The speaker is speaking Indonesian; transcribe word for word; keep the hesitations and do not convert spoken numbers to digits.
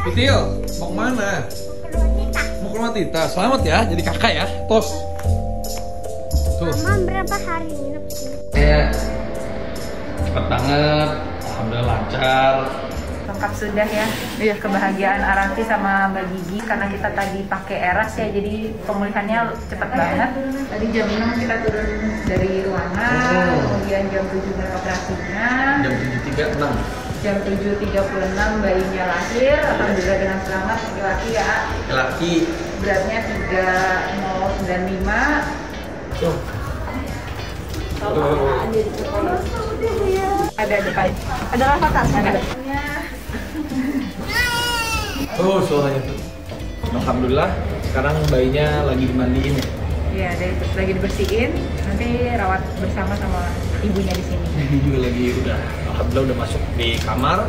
Pitil, mau kemana? Mau ke rumah Tita. Selamat ya, jadi kakak ya. Tos. Tos. Mama berapa hari nginep sih? Kayak cepet banget, alhamdulillah lancar. Lengkap sudah ya, iya. Kebahagiaan Aranti sama Mbak Gigi karena kita tadi pakai E R A S ya, jadi pemulihannya cepat banget. Tadi jam enam kita turun dari ruangan, oh. Kemudian jam tujuh mulai operasinya. Jam tujuh tiga puluh enam. Jam tujuh tiga puluh enam bayinya lahir, alhamdulillah dengan selamat. Laki-laki ya. Laki. Beratnya tiga nol sembilan lima. Oh. Oh. Oh. Ada depan. Ada rafathah. Ada. Oh, suaranya tuh. Alhamdulillah, sekarang bayinya lagi dimandiin ya? Iya, dari lagi dibersihin, nanti rawat bersama sama ibunya di sini. Ibu juga lagi udah, alhamdulillah udah masuk di kamar.